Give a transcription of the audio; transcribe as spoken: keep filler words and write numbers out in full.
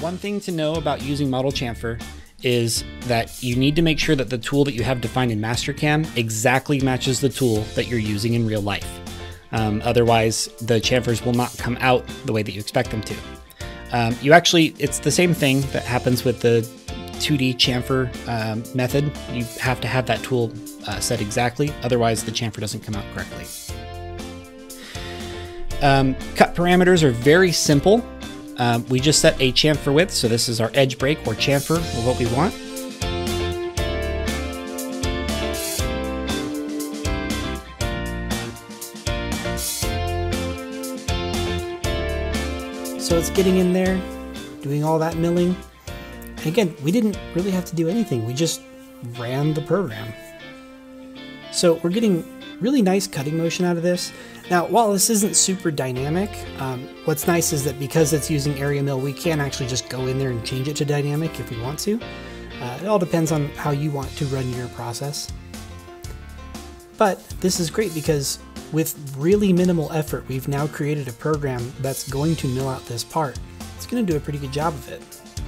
One thing to know about using Model Chamfer is that you need to make sure that the tool that you have defined in Mastercam exactly matches the tool that you're using in real life. Um, otherwise, the chamfers will not come out the way that you expect them to. Um, you actually, it's the same thing that happens with the two D chamfer um, method. You have to have that tool uh, set exactly, otherwise the chamfer doesn't come out correctly. Um, cut parameters are very simple. Um, we just set a chamfer width, so this is our edge break or chamfer or what we want. So it's getting in there, doing all that milling. And again, we didn't really have to do anything. We just ran the program. So we're getting really nice cutting motion out of this. Now, while this isn't super dynamic, um, what's nice is that because it's using area mill, we can actually just go in there and change it to dynamic if we want to. Uh, it all depends on how you want to run your process. But this is great because with really minimal effort, we've now created a program that's going to mill out this part. It's going to do a pretty good job of it.